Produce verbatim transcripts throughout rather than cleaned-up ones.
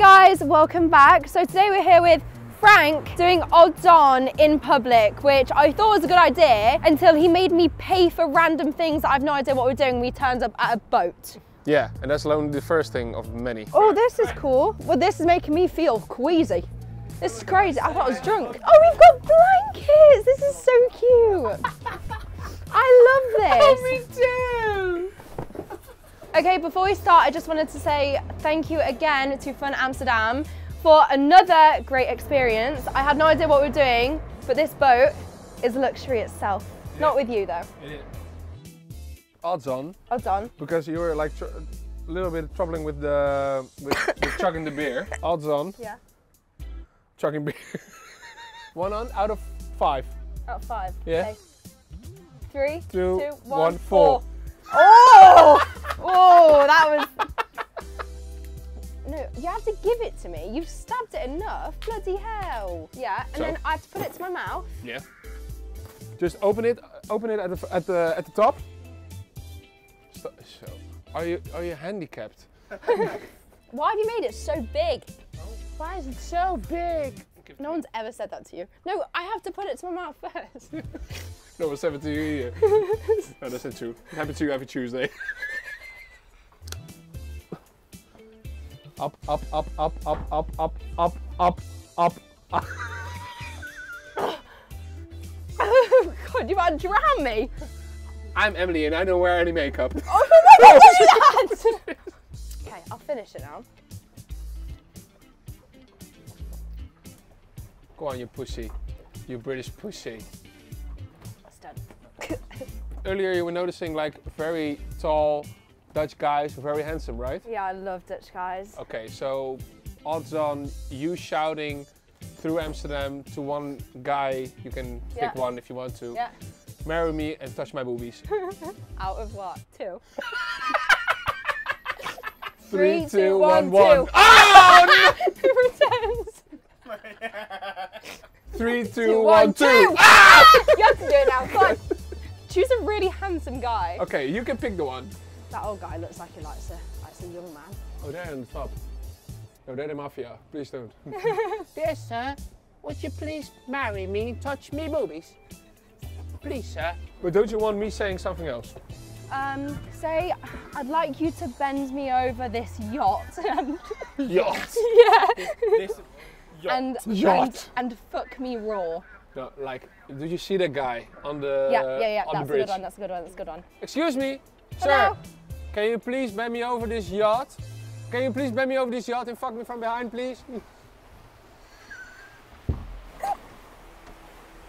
Hi guys, welcome back. So today we're here with Frank doing odds on in public, which I thought was a good idea until he made me pay for random things that I've no idea what we're doing. We turned up at a boat. Yeah, and that's only the first thing of many. Oh, this is cool. Well, this is making me feel queasy. This is crazy. I thought I was drunk. Oh, we've got blankets. This is so cute. I love this. Oh, me too. Okay, before we start, I just wanted to say thank you again to Fun Amsterdam for another great experience. I had no idea what we were doing, but this boat is luxury itself. Yeah. Not with you, though. Yeah. Odds on. Odds on. Because you were like a little bit troubling with the with, with chugging the beer. Odds on. Yeah. Chugging beer. One on out of five. Out of five. Yeah. Okay. Three, two, two one, one, four. four. Oh! Oh, that was... No, you had to give it to me. You've stabbed it enough. Bloody hell. Yeah, and so? Then I had to put it to my mouth. Yeah. Just open it, open it at the, at the, at the top. So, are you, are you handicapped? Why have you made it so big? Why is it so big? No one's ever said that to you. No, I have to put it to my mouth first. No, it's seventy here. No, that's not true. Happy to you every Tuesday. Up, up, up, up, up, up, up, up, up, up, up. Oh God, you about to drown me. I'm Emily and I don't wear any makeup. Oh, why did you do that? Okay, I'll finish it now. Go on, you pussy. You British pussy. That's done. Earlier you were noticing like very tall Dutch guys, very handsome, right? Yeah, I love Dutch guys. Okay, so odds on you shouting through Amsterdam to one guy, you can yeah. pick one if you want to. Yeah. Marry me and touch my boobies. Out of what? Two. Three, Three, two, two one, one. Two. Oh! No! Three, two, two, one, two. two. Ah! You have to do it now. Come on. Choose a really handsome guy. Okay, you can pick the one. That old guy looks like he likes a, likes a young man. Oh, they're on the top. No, they're the mafia. Please don't. Dear sir, would you please marry me and touch me boobies? Please, sir. But don't you want me saying something else? Um, say, I'd like you to bend me over this yacht. Yacht? Yeah. This, this yacht. And, yacht. And, and fuck me raw. No, like, did you see that guy on the yeah, yeah, yeah. On that's the bridge? A good one, that's a good one, that's a good one. Excuse me. Sir, hello? Can you please bend me over this yacht? Can you please bend me over this yacht and fuck me from behind, please? You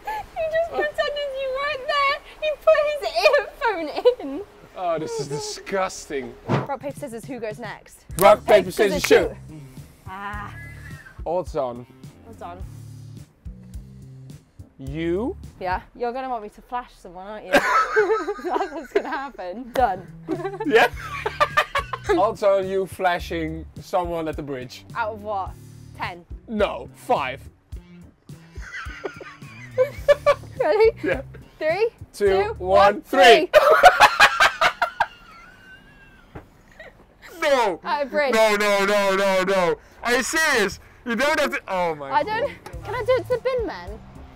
just pretended you weren't there. He put his earphone in. Oh, this is disgusting. Rock, paper, scissors, who goes next? Rock, paper, paper scissors, shoot. Ah. Odds on. Odds on. You? Yeah, you're gonna want me to flash someone, aren't you? That's what's gonna happen. Done. Yeah? Also, you flashing someone at the bridge. Out of what? Ten? No, five. Ready? Yeah. Three, two, two one, three. No! At a bridge. No, no, no, no, no. Are you serious? You don't have to. Oh my I don't. God. Can I do it to the bin man?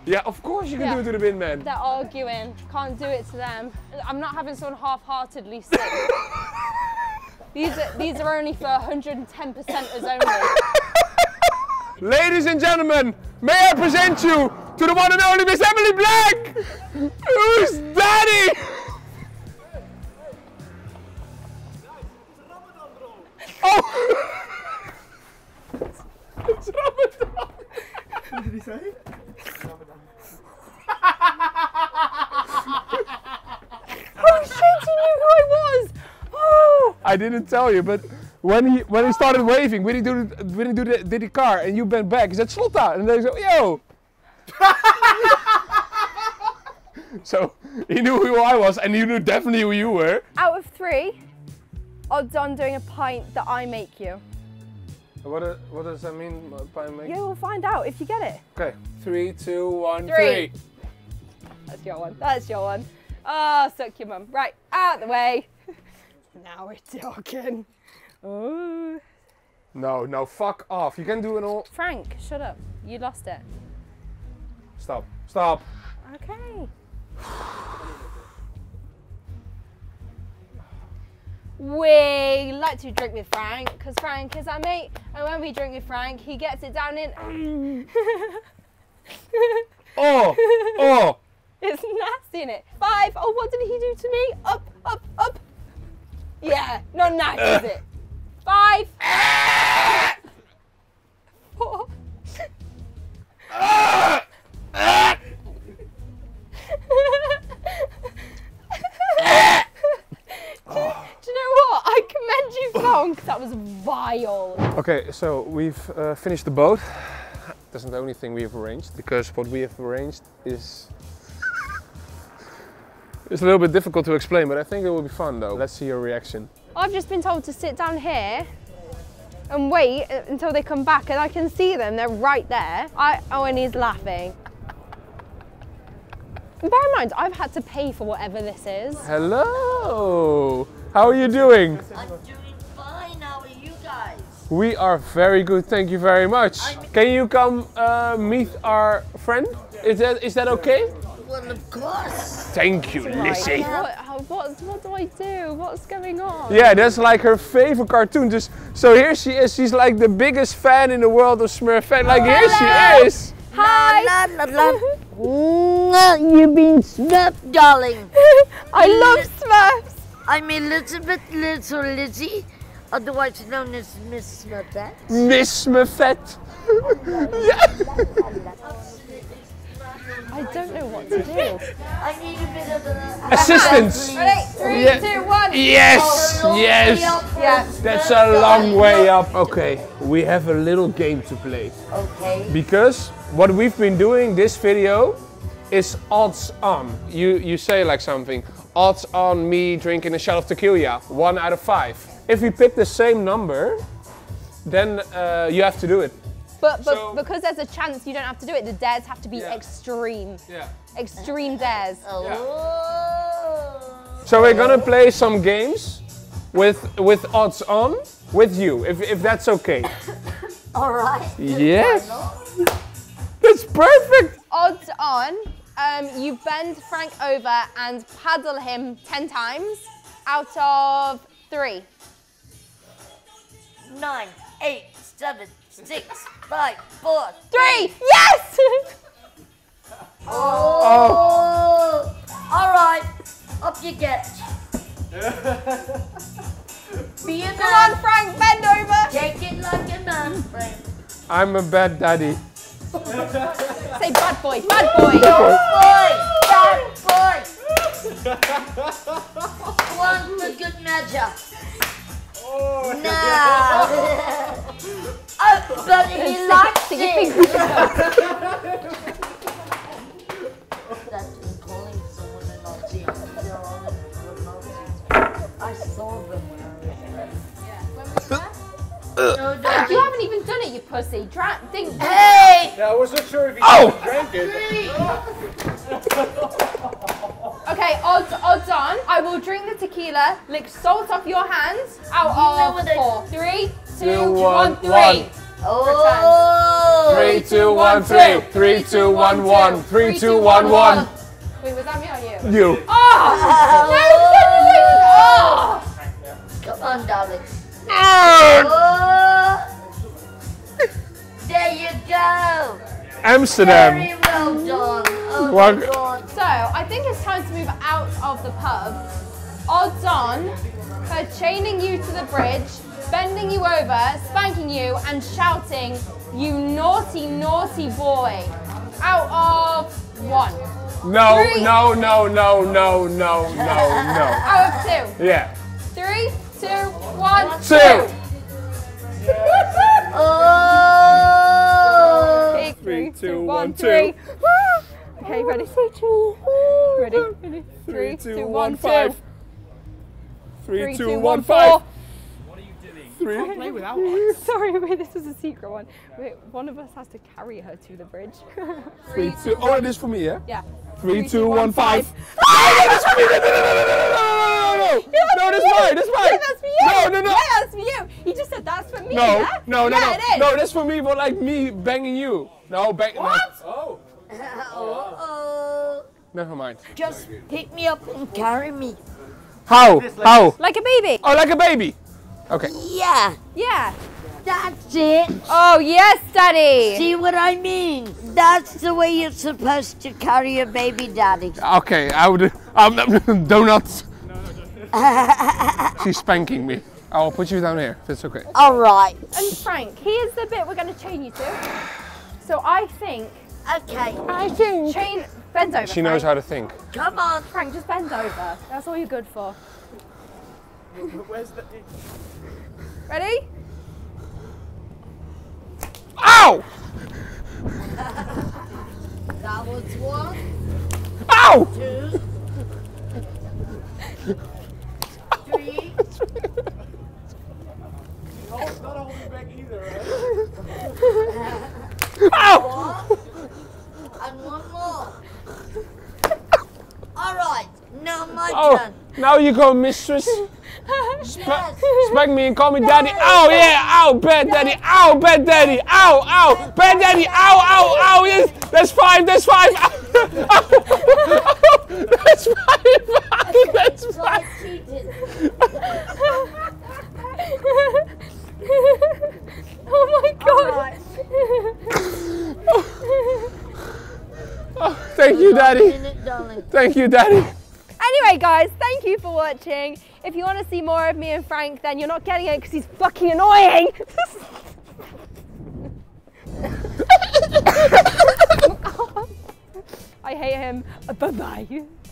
Yeah, of course you can yeah. do it to the bin men. They're arguing. Can't do it to them. I'm not having someone half-heartedly sick. these, are, these are only for one hundred and ten percenters only. Ladies and gentlemen, may I present you to the one and only Miss Emily Black! Who's daddy? Oh! It's Ramadan! What did he say? Oh shit, he knew who I was! Oh! I didn't tell you, but when he when he started waving, when he do when he do the, did the car and you bent back, he said Slotta, and they said yo. So he knew who I was, and you knew definitely who you were. Out of three, odds on doing a pint that I make you. What, a, what does that mean by making? Yeah, we'll find out if you get it. Okay, three, two, one, three. three. That's your one. That's your one. Ah, oh, suck your mum. Right, out of the way. Now we're talking. Ooh. No, no, fuck off. You can do it all. Frank, shut up. You lost it. Stop. Stop. Okay. We like to drink with Frank because Frank is our mate, and when we drink with Frank, he gets it down in. Oh, oh! It's nasty, innit? Five. Oh, what did he do to me? Up, up, up. Yeah, not nice, uh. is it? Five. Uh. Four. Uh. Uh. That was vile. Okay, so we've uh, finished the boat. That's not the only thing we have arranged, because what we have arranged is it's a little bit difficult to explain, but I think it will be fun though. Let's see your reaction. I've just been told to sit down here and wait until they come back, and I can see them. They're right there. I, oh, and he's laughing. Bear in mind, I've had to pay for whatever this is. Hello. How are you doing? I'm doing We are very good, thank you very much. Can you come uh, meet our friend? Is that is that okay? Well, of course. Thank you, Lissy. What, what, what do I do? What's going on? Yeah, that's like her favorite cartoon. Just so here she is. She's like the biggest fan in the world of Smurfette. Like Hello. Here she is. Hi. La, la, la, la. Mm, you've been Smurf, darling. I love Smurfs. I'm Elizabeth Little Lizzie. Otherwise known as Miss Smurfette. Miss Smurfette! I don't know what to do. I need a bit of a... assistance! Alright, three, yeah. two, one! Yes! Oh, yes! Yeah. That's a long way up. Okay, we have a little game to play. Okay. Because what we've been doing this video is odds on. You, you say like something. Odds on me drinking a shot of tequila. One out of five. If we pick the same number, then uh, you have to do it. But, but so, because there's a chance you don't have to do it, the dares have to be yeah. extreme. Yeah. Extreme dares. Oh. Yeah. So we're gonna play some games with with odds on with you, if if that's okay. All right. Yes. That's perfect. Odds on. Um, you bend Frank over and paddle him ten times out of three. Nine, eight, seven, six, five, four, three. three. Yes! Oh. Oh. All right. Up you get. Be a man. Come on, Frank. Bend over. Take it like a man, Frank. I'm a bad daddy. Say bad boy. Bad boy. Bad boy. Bad boy. One for good measure. Oh, no! Yeah. Oh, but he likes it! That's been calling someone a Nazi. I saw them when I was there. Yeah. When was that? No, no. You haven't even done it, you pussy. Dra ding hey! Yeah, I wasn't sure if you oh. drank it. Okay, odds, odds on. I will drink the tequila, lick salt off your hands. Out of four. Three, two, one, three. Oh! Three, two, one, three. Three, two, one, one. Three, two, one, one. Wait, was that me or you? You. Oh! No, it's not you! Oh! Come on, darling. Oh! There you go. Amsterdam. Very well done. Oh, my God. So, I think it's time to move out of the pub. Odds on her chaining you to the bridge, bending you over, spanking you, and shouting, you naughty, naughty boy. Out of one. No, three. no, no, no, no, no, no, no. Out of two. Yeah. Three, two, one, two. two. Oh. Eight, three, three, two, one, two. two. Okay, ready? Ready? Ready? Three, two, one, five. Three, two, one, five. What are you doing? three. You can't play without one. Sorry, wait, this is a secret one. Wait, one of us has to carry her to the bridge. three, three, two, oh, it is for me, yeah? Yeah. Three, three two, two, one, five. five. Oh, no, this is for me! No, no, no, no, no, no, no, no, no! Yeah, no, that's right, that's right! Yeah, that's for you! No, no, no! Yeah, that's for you! You just said that's for me, no, yeah? No, no, yeah, no, it is. No, that's for me, but like me banging you. No, bang. What? No. Oh. Uh-oh. Never mind. Just pick me up and carry me. How? How? Like a baby. Oh, like a baby. Okay. Yeah. Yeah. That's it. Oh, yes, Daddy. See what I mean? That's the way you're supposed to carry a baby, Daddy. Okay, I would... Um, donuts. No, no, no. She's spanking me. I'll put you down here if it's okay. All right. And Frank, here's the bit we're going to chain you to. So I think... Okay. I think... Chain... Bend over, She knows Frank. How to think. Come on, Frank, just bend over. That's all you're good for. Where's the... Ready? Ow! That was one. Ow! Two. Three. It's not holding me back either, right? Ow! One. And one more. All right, now my oh, turn. Now you go, mistress. Sp yes. Spank me and call me daddy. Ow, yeah, ow, bad daddy, ow, bad daddy, ow, ow, bad daddy, ow, ow, ow, yes. That's five, that's five. That's five, five, that's five. Oh my God. Oh, thank you, daddy. Thank you, Daddy. Anyway, guys, thank you for watching. If you want to see more of me and Frank, then you're not getting it because he's fucking annoying. I hate him. Bye-bye.